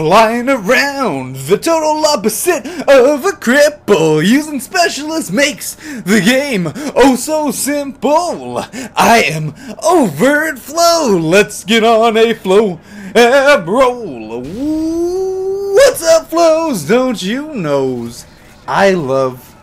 Flying around, the total opposite of a cripple. Using specialists makes the game oh so simple. I am over at flow. Let's get on a flow and roll. What's up, flows? Don't you knows? I love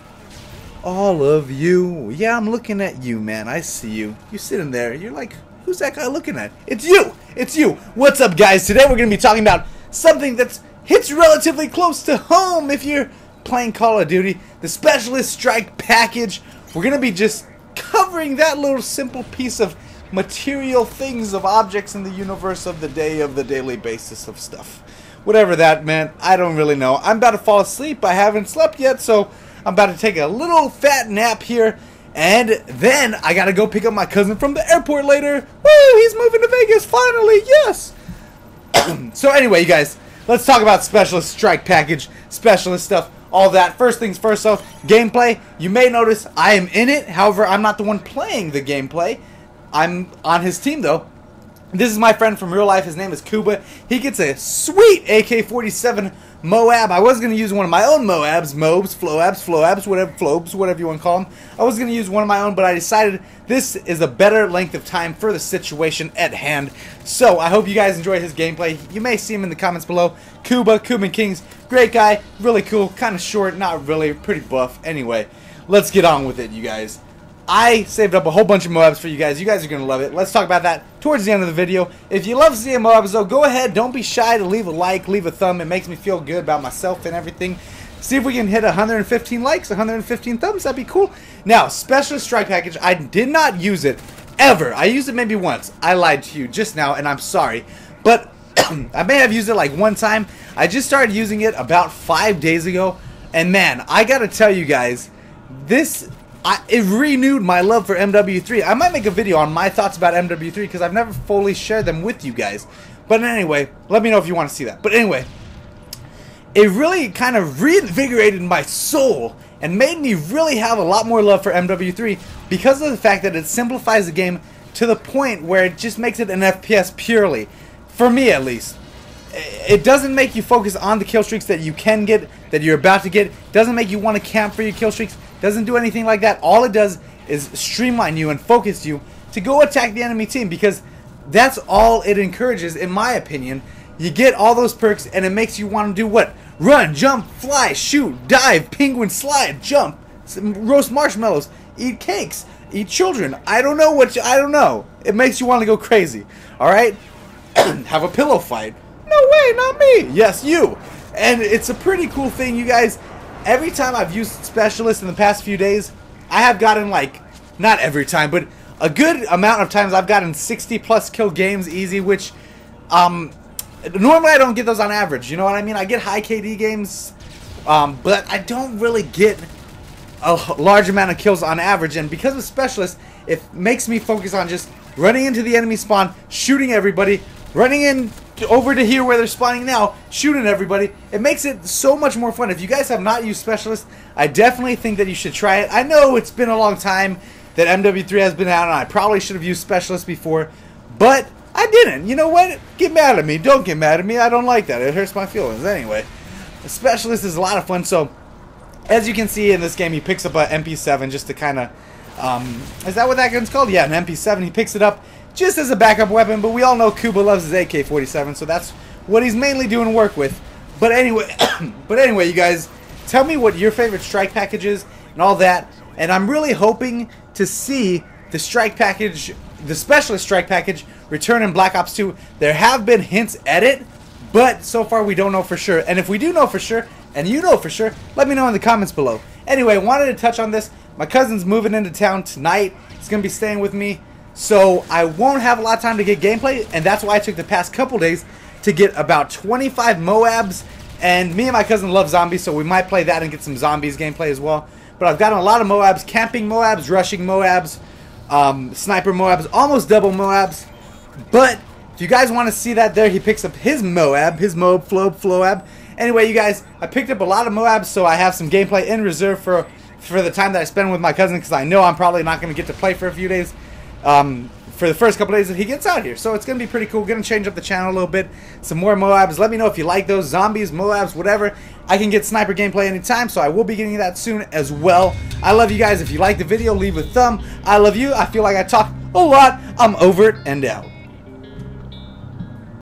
all of you. Yeah, I'm looking at you, man. I see you. You're sitting there. You're like, who's that guy looking at? It's you. It's you. What's up, guys? Today we're gonna be talking about something that hits relatively close to home if you're playing Call of Duty, the Specialist Strike Package. We're going to be just covering that little simple piece of material things, of objects in the universe of the day, of the daily basis of stuff. Whatever that meant, I don't really know. I'm about to fall asleep. I haven't slept yet, so I'm about to take a little fat nap here. And then I got to go pick up my cousin from the airport later. Woo, he's moving to Vegas finally, yes! So anyway, you guys, let's talk about Specialist Strike Package, specialist stuff, all that. First things first, though, gameplay. You may notice I am in it. However, I'm not the one playing the gameplay. I'm on his team, though. This is my friend from real life. His name is Kuba. He gets a sweet AK-47 Moab. I was going to use one of my own Moabs, Mobs, Floabs, whatever, Flobes, whatever you want to call them. I was going to use one of my own, but I decided this is a better length of time for the situation at hand. So I hope you guys enjoyed his gameplay. You may see him in the comments below. Kuba, Kuban Kings, great guy, really cool, kind of short, not really, pretty buff. Anyway, let's get on with it, you guys. I saved up a whole bunch of Moabs for you guys. You guys are going to love it. Let's talk about that towards the end of the video. If you love seeing Moabs, though, go ahead. Don't be shy to leave a like, leave a thumb. It makes me feel good about myself and everything. See if we can hit 115 likes, 115 thumbs. That'd be cool. Now, Specialist Strike Package, I did not use it ever. I used it maybe once. I lied to you just now, and I'm sorry. But I may have used it like one time. I just started using it about 5 days ago. And, man, I got to tell you guys, this... it renewed my love for MW3. I might make a video on my thoughts about MW3 because I've never fully shared them with you guys. But anyway, let me know if you want to see that. But anyway, it really kind of reinvigorated my soul and made me really have a lot more love for MW3 because of the fact that it simplifies the game to the point where it just makes it an FPS purely. For me, at least. It doesn't make you focus on the killstreaks that you can get, that you're about to get. It doesn't make you want to camp for your killstreaks. Doesn't do anything like that. All it does is streamline you and focus you to go attack the enemy team, because that's all it encourages, in my opinion. You get all those perks and it makes you want to do what? Run, jump, fly, shoot, dive, penguin slide, jump, roast marshmallows, eat cakes, eat children. I don't know what you, I don't know. It makes you want to go crazy. Alright? Have a pillow fight. No way, not me. Yes, you. And it's a pretty cool thing, you guys. Every time I've used Specialist in the past few days, I have gotten, like, not every time, but a good amount of times I've gotten 60-plus kill games easy, which, normally I don't get those on average, you know what I mean? I get high KD games, but I don't really get a large amount of kills on average, and because of Specialist, it makes me focus on just running into the enemy spawn, shooting everybody, running in over to here where they're spawning now, shooting everybody. It makes it so much more fun. If you guys have not used Specialist, I definitely think that you should try it. I know it's been a long time that MW3 has been out, and I probably should have used Specialist before, but I didn't. You know what? Get mad at me. Don't get mad at me. I don't like that. It hurts my feelings. Anyway, Specialist is a lot of fun. So, as you can see in this game, he picks up an MP7 just to kind of... is that what that gun's called? Yeah, an MP7. He picks it up just as a backup weapon, but we all know Kuba loves his AK-47, so that's what he's mainly doing work with. But anyway, you guys, tell me what your favorite strike package is and all that, and I'm really hoping to see the strike package, the Specialist Strike Package, return in Black Ops 2. There have been hints at it, but so far we don't know for sure. And if we do know for sure, and you know for sure, let me know in the comments below. Anyway, wanted to touch on this. My cousin's moving into town tonight. He's going to be staying with me. So I won't have a lot of time to get gameplay, and that's why I took the past couple days to get about 25 Moabs, and me and my cousin love zombies, so we might play that and get some zombies gameplay as well. But I've gotten a lot of Moabs, camping Moabs, rushing Moabs, sniper Moabs, almost double Moabs. But if you guys want to see that there, he picks up his Moab, Floab. Anyway, you guys, I picked up a lot of Moabs, so I have some gameplay in reserve for the time that I spend with my cousin, because I know I'm probably not going to get to play for a few days. for the first couple days that he gets out here. So it's going to be pretty cool. Going to change up the channel a little bit. Some more Moabs. Let me know if you like those. Zombies, Moabs, whatever. I can get sniper gameplay anytime, so I will be getting that soon as well. I love you guys. If you like the video, leave a thumb. I love you. I feel like I talk a lot. I'm over it and out.